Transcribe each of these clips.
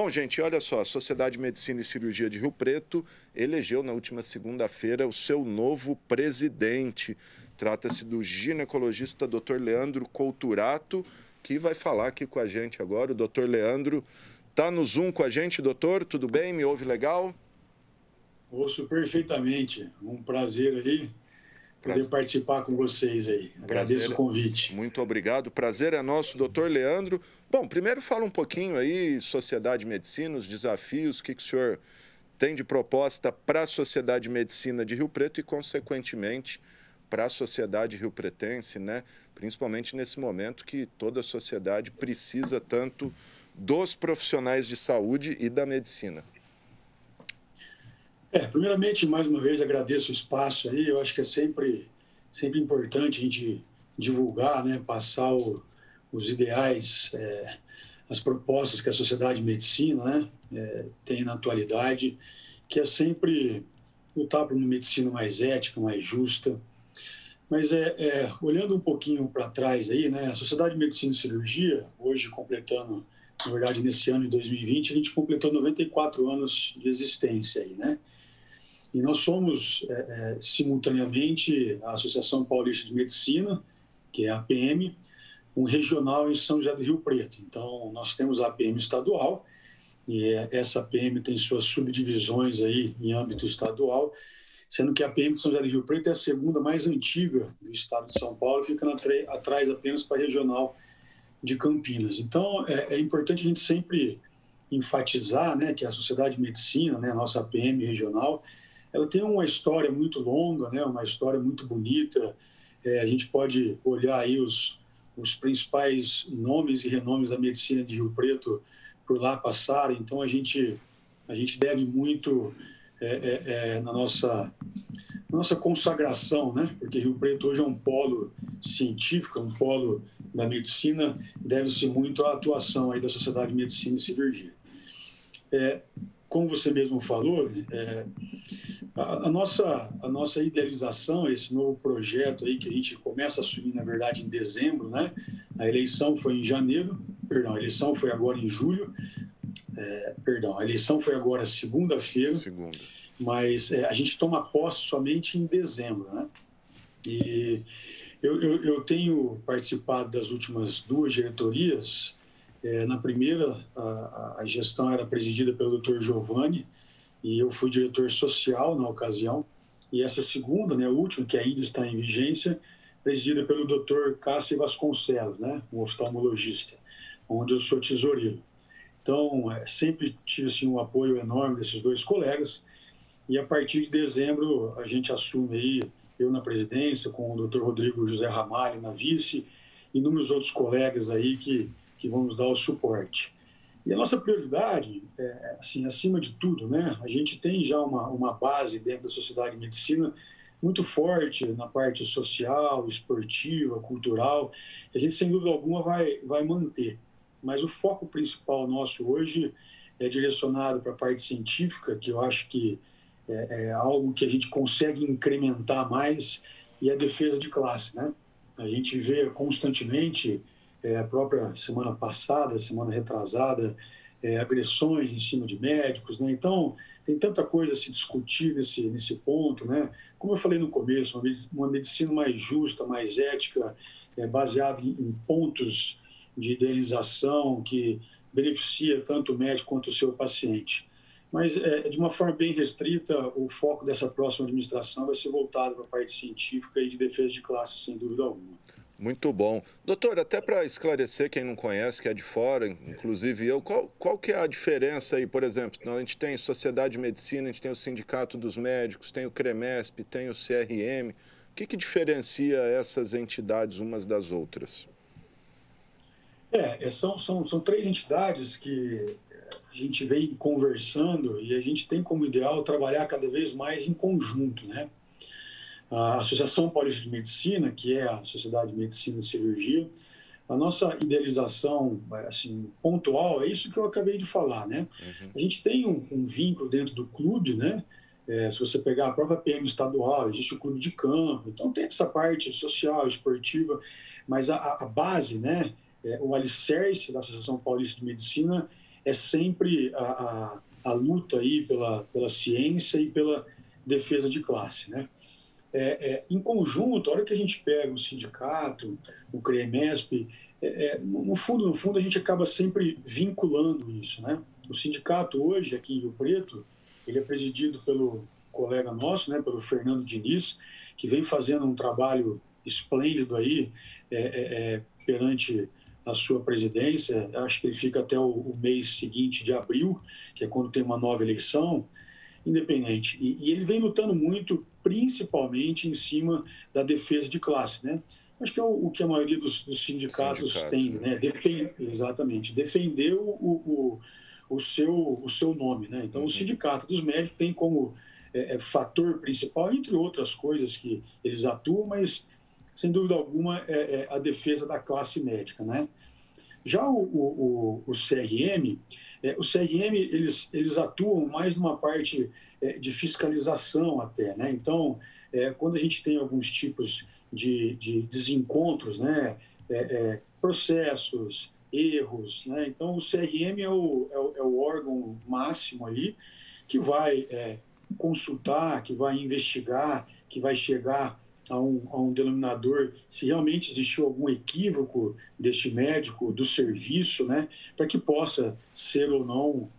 Bom, gente, olha só, a Sociedade de Medicina e Cirurgia de Rio Preto elegeu na última segunda-feira o seu novo presidente. Trata-se do ginecologista Dr. Leandro Colturato, que vai falar aqui com a gente agora. O Dr. Leandro está no Zoom com a gente, doutor, tudo bem? Me ouve legal? Ouço perfeitamente, um prazer aí. Poder participar com vocês aí. Agradeço o convite. Muito obrigado. Prazer é nosso, doutor Leandro. Bom, primeiro fala um pouquinho aí, Sociedade de Medicina, os desafios, o que o senhor tem de proposta para a Sociedade de Medicina de Rio Preto e, consequentemente, para a sociedade rio-pretense, né? Principalmente nesse momento que toda a sociedade precisa tanto dos profissionais de saúde e da medicina. Primeiramente, mais uma vez, agradeço o espaço aí. Eu acho que é sempre importante a gente divulgar, né, passar os ideais, as propostas que a Sociedade de Medicina, né, tem na atualidade, que é sempre lutar por uma medicina mais ética, mais justa. Mas olhando um pouquinho para trás aí, né, a Sociedade de Medicina e Cirurgia, hoje completando, na verdade, nesse ano de 2020, a gente completou 94 anos de existência aí, né? E nós somos, simultaneamente, a Associação Paulista de Medicina, que é a APM, um regional em São José do Rio Preto. Então, nós temos a APM estadual, e essa APM tem suas subdivisões aí em âmbito estadual, sendo que a APM de São José do Rio Preto é a segunda mais antiga do estado de São Paulo, fica atrás apenas para a regional de Campinas. Então, é importante a gente sempre enfatizar, né, que a Sociedade de Medicina, né, a nossa APM regional, ela tem uma história muito longa, né, uma história muito bonita. A gente pode olhar aí os principais nomes e renomes da medicina de Rio Preto por lá passaram. Então, a gente deve muito na nossa consagração, né? Porque Rio Preto hoje é um polo científico, um polo da medicina, deve-se muito à atuação aí da Sociedade de Medicina e Cirurgia. Como você mesmo falou, a nossa idealização, esse novo projeto aí que a gente começa a assumir, na verdade, em dezembro, né? A eleição foi agora segunda-feira, mas a gente toma posse somente em dezembro, né? E eu tenho participado das últimas duas diretorias. Na primeira, a gestão era presidida pelo Dr. Giovanni e eu fui diretor social na ocasião. E essa segunda, né, a última, que ainda está em vigência, presidida pelo Dr. Cássio Vasconcelos, né, um oftalmologista, onde eu sou tesoureiro. Então, sempre tive assim, um apoio enorme desses dois colegas. E a partir de dezembro, a gente assume aí, eu na presidência, com o Dr. Rodrigo José Ramalho na vice, e inúmeros outros colegas aí que vão nos dar o suporte. E a nossa prioridade, assim, acima de tudo, né? A gente tem já uma base dentro da Sociedade de Medicina muito forte na parte social, esportiva, cultural. A gente, sem dúvida alguma, vai manter. Mas o foco principal nosso hoje é direcionado para a parte científica, que eu acho que é algo que a gente consegue incrementar mais, e a defesa de classe, né? A gente vê constantemente, a própria semana passada, semana retrasada, agressões em cima de médicos, né? Então, tem tanta coisa a se discutir nesse ponto, né? Como eu falei no começo, uma medicina mais justa, mais ética, baseada em pontos de idealização que beneficia tanto o médico quanto o seu paciente. Mas, de uma forma bem restrita, o foco dessa próxima administração vai ser voltado para a parte científica e de defesa de classe, sem dúvida alguma. Muito bom. Doutor, até para esclarecer quem não conhece, que é de fora, inclusive eu, qual que é a diferença aí, por exemplo? A gente tem Sociedade de Medicina, a gente tem o Sindicato dos Médicos, tem o CREMESP, tem o CRM. O que diferencia essas entidades umas das outras? São três entidades que a gente vem conversando e a gente tem como ideal trabalhar cada vez mais em conjunto, né? A Associação Paulista de Medicina, que é a Sociedade de Medicina e Cirurgia, a nossa idealização, assim, pontual, é isso que eu acabei de falar, né? Uhum. A gente tem um vínculo dentro do clube, né? Se você pegar a própria PM estadual, existe o clube de campo, então tem essa parte social, esportiva, mas a base, né? O alicerce da Associação Paulista de Medicina é sempre a luta aí pela ciência e pela defesa de classe, né? Em conjunto, a hora que a gente pega o sindicato, o CREMESP, no fundo, a gente acaba sempre vinculando isso, né? O sindicato hoje, aqui em Rio Preto, ele é presidido pelo colega nosso, né, pelo Fernando Diniz, que vem fazendo um trabalho esplêndido aí perante a sua presidência. Acho que ele fica até o mês seguinte de abril, que é quando tem uma nova eleição independente. E ele vem lutando muito, principalmente em cima da defesa de classe, né? Acho que é o que a maioria dos sindicatos tem, né? Exatamente, defender o seu nome, né? Então, o Sindicato dos Médicos tem como fator principal, entre outras coisas que eles atuam, mas, sem dúvida alguma, é a defesa da classe médica, né? Já o CRM, eles atuam mais numa parte de fiscalização até, né? Então, quando a gente tem alguns tipos de desencontros, né? Processos, erros, né? Então, o CRM é o órgão máximo ali que vai consultar, que vai investigar, que vai chegar a um denominador, se realmente existiu algum equívoco deste médico, do serviço, né, para que possa ser ou não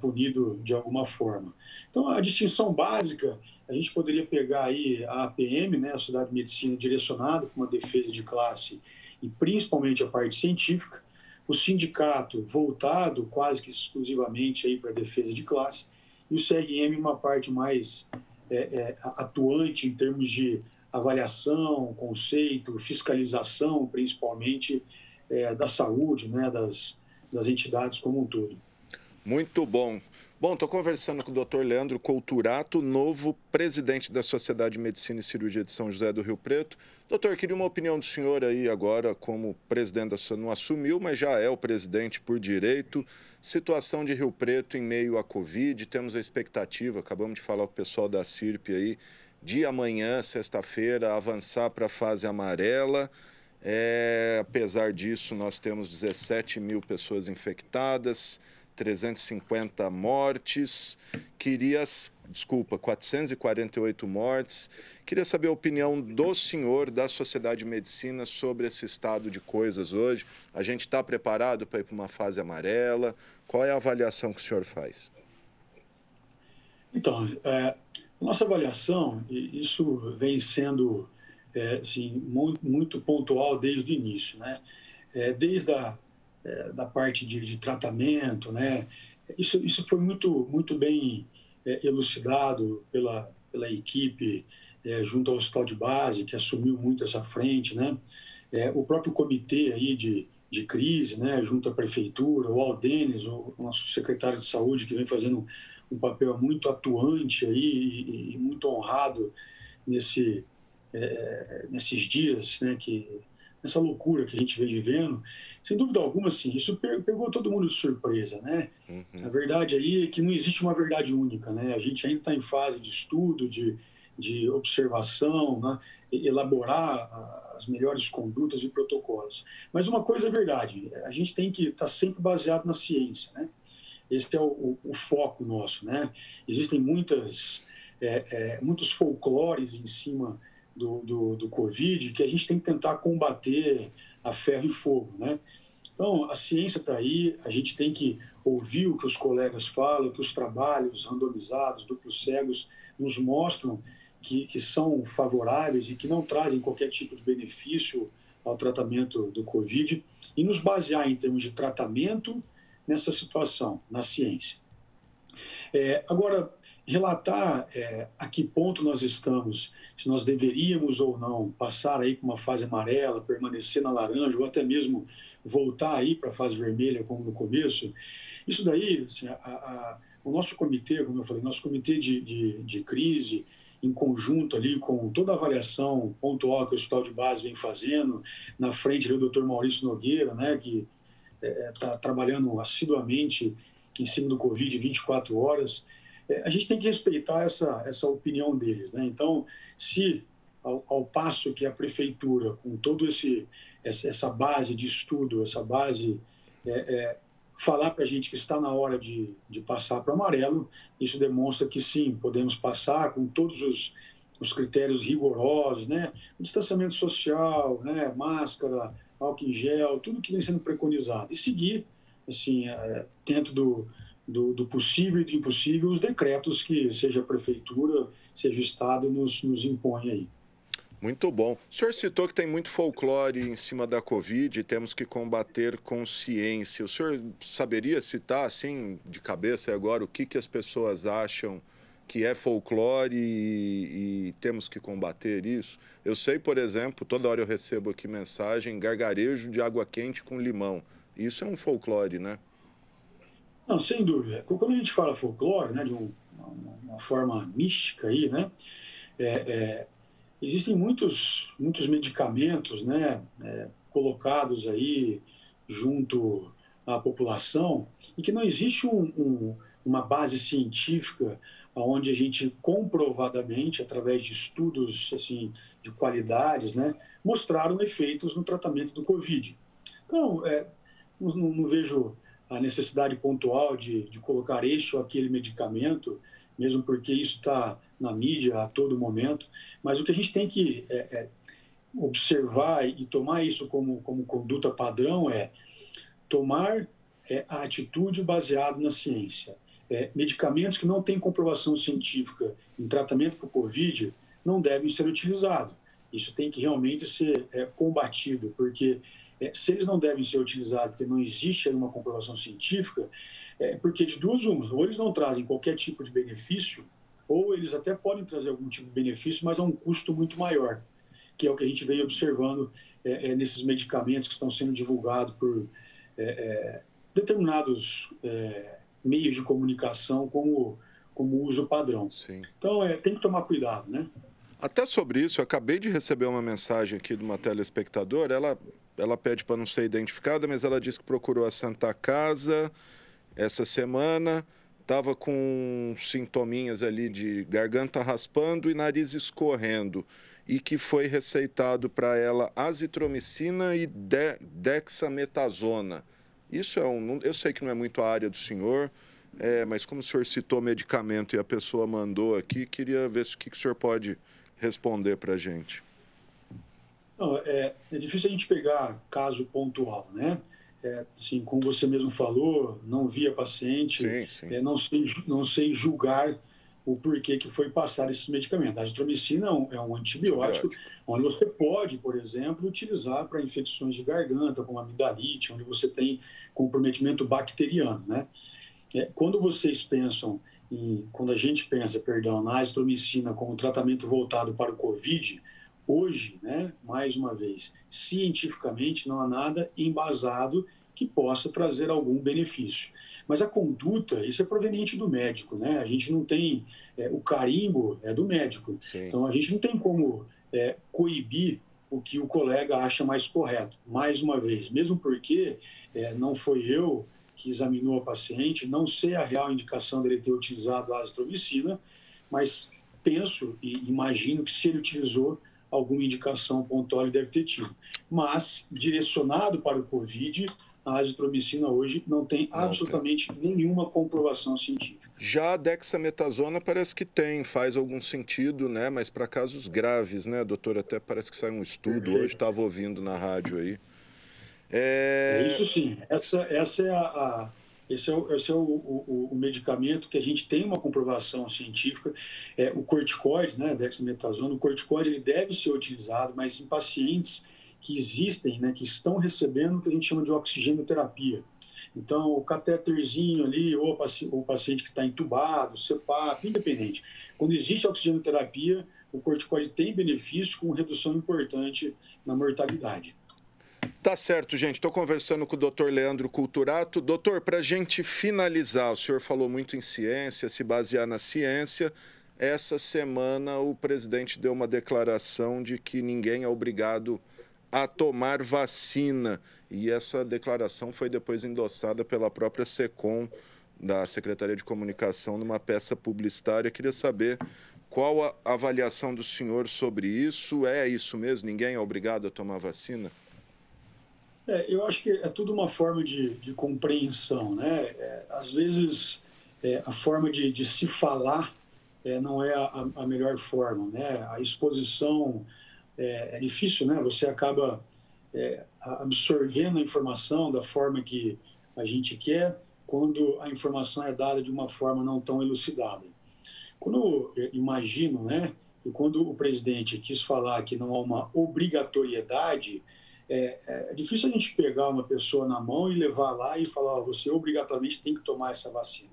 punido de alguma forma. Então, a distinção básica, a gente poderia pegar aí a APM, né, a Sociedade de Medicina direcionada com uma defesa de classe e principalmente a parte científica, o sindicato voltado quase que exclusivamente aí para a defesa de classe e o CRM uma parte mais atuante em termos de avaliação, conceito, fiscalização, principalmente da saúde, né, das entidades como um todo. Muito bom. Bom, estou conversando com o Dr. Leandro Colturato, novo presidente da Sociedade de Medicina e Cirurgia de São José do Rio Preto. Doutor, queria uma opinião do senhor aí agora, como presidente da Sociedade, não assumiu, mas já é o presidente por direito. Situação de Rio Preto em meio à Covid, temos a expectativa, acabamos de falar com o pessoal da CIRP aí, de amanhã, sexta-feira, avançar para a fase amarela. Apesar disso, nós temos 17 mil pessoas infectadas, 350 mortes, 448 mortes. Queria saber a opinião do senhor, da Sociedade de Medicina, sobre esse estado de coisas hoje. A gente está preparado para ir para uma fase amarela? Qual é a avaliação que o senhor faz? Então, nossa avaliação, isso vem sendo assim, muito pontual desde o início, né? Desde da parte de tratamento, né? Isso foi muito bem elucidado pela equipe junto ao Hospital de Base, que assumiu muito essa frente, né? O próprio comitê aí de crise, né? Junto à prefeitura, o Aldenis, o nosso secretário de saúde, que vem fazendo um papel muito atuante aí e muito honrado nesses dias, né, nessa loucura que a gente vem vivendo. Sem dúvida alguma, sim, isso pegou todo mundo de surpresa, né? A verdade aí é que não existe uma verdade única, né? A gente ainda está em fase de estudo, de observação, né? Elaborar as melhores condutas e protocolos. Mas uma coisa é verdade, a gente tem que estar sempre baseado na ciência, né? Esse é o foco nosso, né? Existem muitos folclores em cima do Covid que a gente tem que tentar combater a ferro e fogo, né? Então, a ciência está aí, a gente tem que ouvir o que os colegas falam, que os trabalhos randomizados, duplos cegos, nos mostram que são favoráveis e que não trazem qualquer tipo de benefício ao tratamento do Covid e nos basear em termos de tratamento nessa situação, na ciência. Agora, relatar a que ponto nós estamos, se nós deveríamos ou não passar aí para uma fase amarela, permanecer na laranja ou até mesmo voltar aí para a fase vermelha, como no começo, isso daí, assim, o nosso comitê, como eu falei, nosso comitê de crise, em conjunto ali com toda a avaliação pontual que o Hospital de Base vem fazendo, na frente ali o Dr. Maurício Nogueira, né, que está trabalhando assiduamente em cima do Covid 24 horas, a gente tem que respeitar essa opinião deles, né? Então, se ao passo que a prefeitura, com toda essa base de estudo, essa base falar para a gente que está na hora de passar para o amarelo, isso demonstra que sim, podemos passar com todos os critérios rigorosos, né? O distanciamento social, né? Máscara, álcool em gel, tudo que vem sendo preconizado. E seguir, assim, dentro do possível e do impossível, os decretos que seja a prefeitura, seja o Estado, nos impõe aí. Muito bom. O senhor citou que tem muito folclore em cima da Covid e temos que combater com ciência. O senhor saberia citar, assim, de cabeça agora, o que as pessoas acham que é folclore e temos que combater isso? Eu sei, por exemplo, toda hora eu recebo aqui mensagem, gargarejo de água quente com limão. Isso é um folclore, né? Não, sem dúvida. Quando a gente fala folclore, né, de uma forma mística aí, né, existem muitos medicamentos, né, colocados aí junto à população e que não existe uma base científica onde a gente comprovadamente, através de estudos assim, de qualidades, né, mostraram efeitos no tratamento do Covid. Então, não vejo a necessidade pontual de colocar este ou aquele medicamento, mesmo porque isso está na mídia a todo momento, mas o que a gente tem que observar e tomar isso como conduta padrão é tomar a atitude baseada na ciência. Medicamentos que não têm comprovação científica em tratamento para o Covid não devem ser utilizados. Isso tem que realmente ser combatido, porque se eles não devem ser utilizados, porque não existe uma comprovação científica, porque de duas uma, ou eles não trazem qualquer tipo de benefício, ou eles até podem trazer algum tipo de benefício, mas a um custo muito maior, que é o que a gente vem observando nesses medicamentos que estão sendo divulgados por determinados meios de comunicação como uso padrão. Sim. Então, tem que tomar cuidado, né? Até sobre isso, eu acabei de receber uma mensagem aqui de uma telespectadora, ela pede para não ser identificada, mas ela disse que procurou a Santa Casa essa semana, estava com sintominhas ali de garganta raspando e nariz escorrendo, e que foi receitado para ela azitromicina e dexametasona. Isso é eu sei que não é muito a área do senhor, mas como o senhor citou medicamento e a pessoa mandou aqui, queria ver o que o senhor pode responder para a gente. Não, é difícil a gente pegar caso pontual, né? Assim, como você mesmo falou, não vi a paciente, sim, sim. Não sei julgar o porquê que foi passar esses medicamentos. A azitromicina é um antibiótico, onde você pode, por exemplo, utilizar para infecções de garganta, como amidalite, onde você tem comprometimento bacteriano, né? Quando a gente pensa, na azitromicina como tratamento voltado para o Covid, hoje, né, mais uma vez, cientificamente não há nada embasado que possa trazer algum benefício. Mas a conduta, isso é proveniente do médico, né? A gente não tem... o carimbo é do médico. Sim. Então, a gente não tem como coibir o que o colega acha mais correto. Mais uma vez, mesmo porque não foi eu que examinou a paciente, não sei a real indicação dele ter utilizado a azitromicina, mas penso e imagino que se ele utilizou alguma indicação pontual deve ter tido. Mas, direcionado para o Covid, a azitromicina hoje não tem nenhuma comprovação científica. Já a dexametasona parece que tem, faz algum sentido, né? Mas para casos graves, né, doutor? Até parece que sai um estudo, hoje estava ouvindo na rádio aí. Isso sim, esse é o medicamento que a gente tem uma comprovação científica. O corticoide, né, dexametasona, o corticoide ele deve ser utilizado, mas em pacientes que existem, né, que estão recebendo o que a gente chama de oxigenoterapia. Então, o cateterzinho ali, ou o paciente que está entubado, CPAP, independente. Quando existe oxigenoterapia, o corticoide tem benefício com redução importante na mortalidade. Tá certo, gente. Estou conversando com o doutor Leandro Colturato. Doutor, para a gente finalizar, o senhor falou muito em ciência, se basear na ciência. Essa semana o presidente deu uma declaração de que ninguém é obrigado a tomar vacina. E essa declaração foi depois endossada pela própria SECOM, da Secretaria de Comunicação, numa peça publicitária. Queria saber qual a avaliação do senhor sobre isso. É isso mesmo? Ninguém é obrigado a tomar vacina? Eu acho que é tudo uma forma de compreensão, né? Às vezes, a forma de se falar não é a melhor forma, né? A exposição é difícil, né? Você acaba absorvendo a informação da forma que a gente quer, quando a informação é dada de uma forma não tão elucidada. Quando eu imagino, né, que quando o presidente quis falar que não há uma obrigatoriedade, é difícil a gente pegar uma pessoa na mão e levar lá e falar, ó, você obrigatoriamente tem que tomar essa vacina.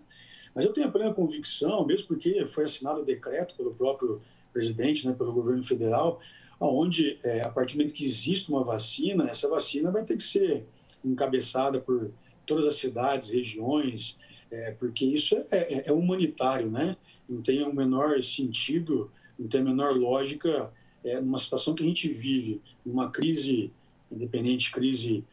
Mas eu tenho a plena convicção, mesmo porque foi assinado o decreto pelo próprio presidente, né, pelo governo federal, onde, a partir do momento que existe uma vacina, essa vacina vai ter que ser encabeçada por todas as cidades, regiões, porque isso é humanitário, né? Não tem o menor sentido, não tem a menor lógica, numa situação que a gente vive, numa crise, independente crise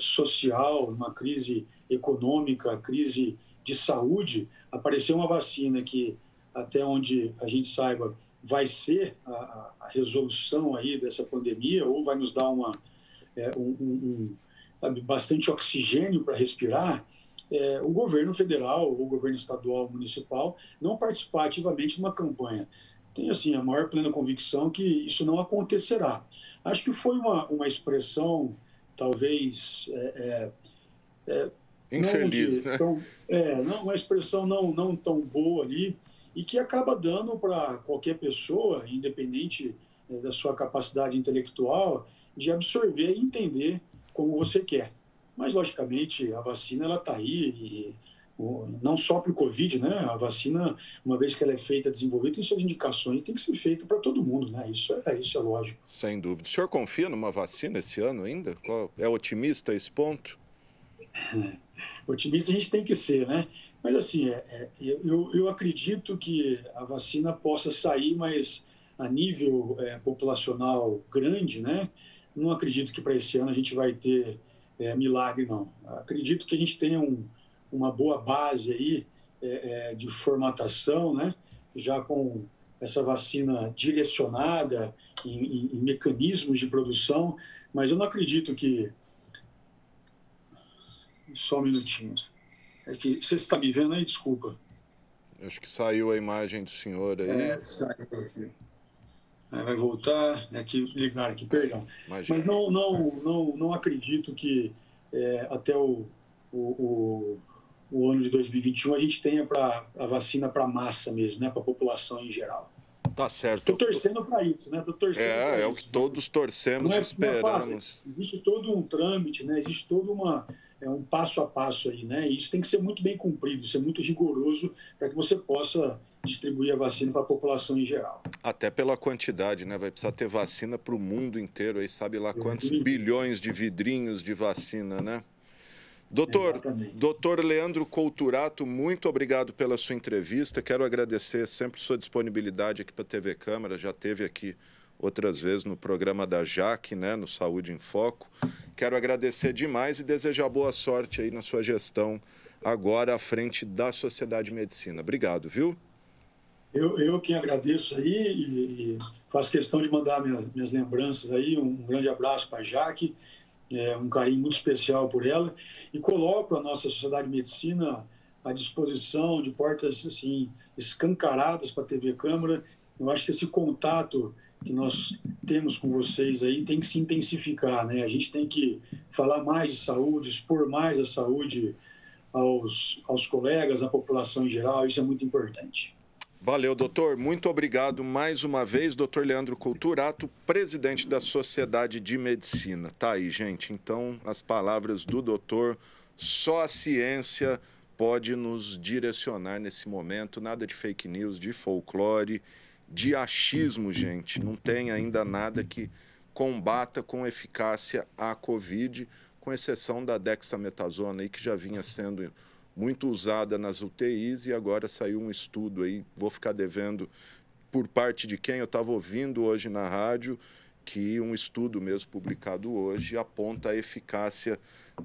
social, uma crise econômica, crise de saúde, aparecer uma vacina que, até onde a gente saiba, vai ser a resolução aí dessa pandemia, ou vai nos dar bastante oxigênio para respirar, o governo federal, ou o governo estadual, municipal, não participar ativamente de uma campanha. Tenho, assim, a maior plena convicção que isso não acontecerá. Acho que foi uma expressão, talvez... infeliz, né? Uma expressão não tão boa ali, e que acaba dando para qualquer pessoa, independente da sua capacidade intelectual, de absorver e entender como você quer. Mas, logicamente, a vacina ela está aí, e não só para o Covid, né? A vacina, uma vez que ela é feita, desenvolvida, tem suas indicações, tem que ser feita para todo mundo, né? Isso é lógico. Sem dúvida. O senhor confia numa vacina esse ano ainda? É otimista esse ponto? Otimista a gente tem que ser, né? Mas, assim, eu acredito que a vacina possa sair, mas a nível populacional grande, né? Não acredito que para esse ano a gente vai ter milagre, não. Acredito que a gente tenha uma boa base aí de formatação, né? Já com essa vacina direcionada em mecanismos de produção, mas eu não acredito que... Só um minutinho. Você está me vendo aí? Desculpa. Acho que saiu a imagem do senhor aí. Saiu aqui. Aí vai voltar, ligar aqui, perdão. Imagina. Mas não acredito que até o ano de 2021 a gente tenha a vacina para a massa mesmo, né, para a população em geral. Tá certo. Estou torcendo para isso, né? É o que todos torcemos e esperamos. Existe todo um trâmite, né? Existe todo um passo a passo aí, né? E isso tem que ser muito bem cumprido, ser muito rigoroso para que você possa distribuir a vacina para a população em geral. Até pela quantidade, né? Vai precisar ter vacina para o mundo inteiro, aí sabe lá quantos bilhões de vidrinhos de vacina, né? Doutor Leandro Colturato, muito obrigado pela sua entrevista. Quero agradecer sempre sua disponibilidade aqui para a TV Câmara. Já esteve aqui outras vezes no programa da Jaque, né, no Saúde em Foco. Quero agradecer demais e desejar boa sorte aí na sua gestão agora à frente da Sociedade de Medicina. Obrigado, viu? Eu que agradeço aí e faço questão de mandar minhas lembranças aí. Um grande abraço para a Jaque. Um carinho muito especial por ela, e coloco a nossa Sociedade de Medicina à disposição de portas assim, escancaradas para a TV Câmara. Eu acho que esse contato que nós temos com vocês aí tem que se intensificar, né? A gente tem que falar mais de saúde, expor mais a saúde aos colegas, à população em geral, isso é muito importante. Valeu, doutor. Muito obrigado mais uma vez, doutor Leandro Colturato, presidente da Sociedade de Medicina. Tá aí, gente. Então, as palavras do doutor, só a ciência pode nos direcionar nesse momento. Nada de fake news, de folclore, de achismo, gente. Não tem ainda nada que combata com eficácia a Covid, com exceção da dexametasona, aí, que já vinha sendo muito usada nas UTIs, e agora saiu um estudo aí, vou ficar devendo por parte de quem eu estava ouvindo hoje na rádio, que um estudo mesmo publicado hoje aponta a eficácia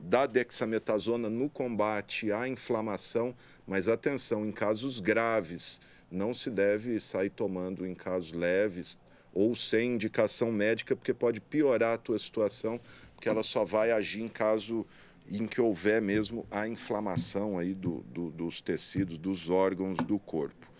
da dexametasona no combate à inflamação, mas atenção, em casos graves, não se deve sair tomando em casos leves ou sem indicação médica, porque pode piorar a tua situação, porque ela só vai agir em caso em que houver mesmo a inflamação aí dos tecidos, dos órgãos do corpo.